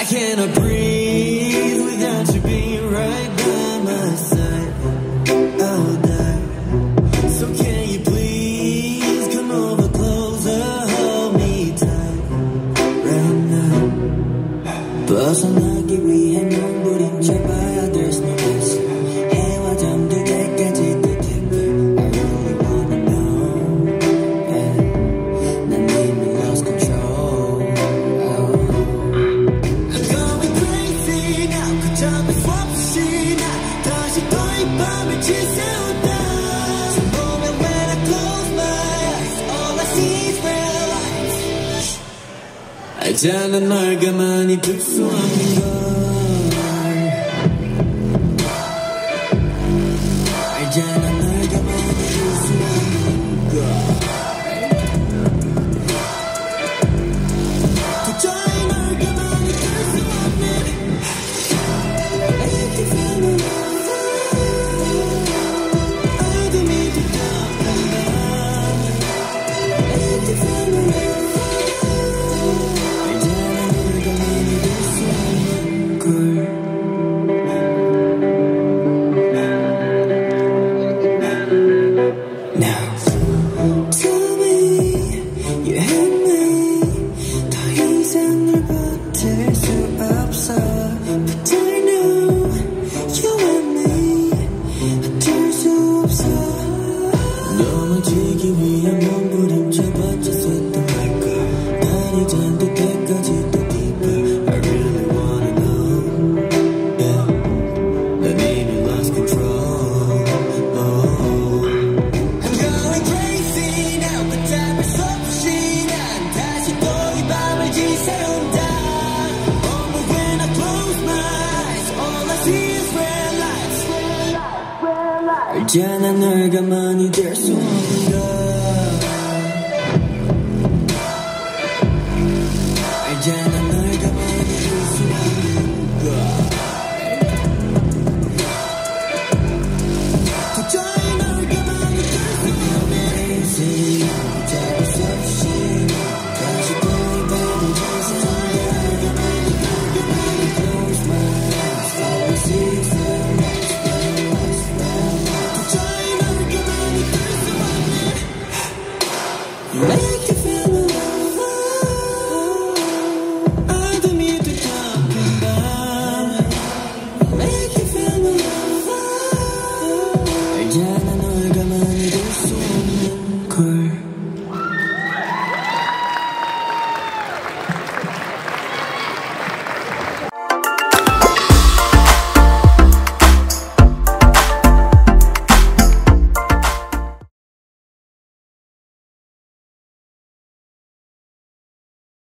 I cannot breathe without you being right by my side. I'll die. So can you please come over closer, hold me tight right now. 벗어나기 위해 눈 부린 제발 there's no place. 해와 잠들 때까지 뜻해. I really wanna know. And I need me lost control. I'm going crazy now. 그저 없이 나 다시 또 이 밤을 지새운다. So moment when I close my eyes, all I see is real life. 알잖아 널 가만히 특수한 걸. 알잖아 널 가만히 될 수 없는 걸.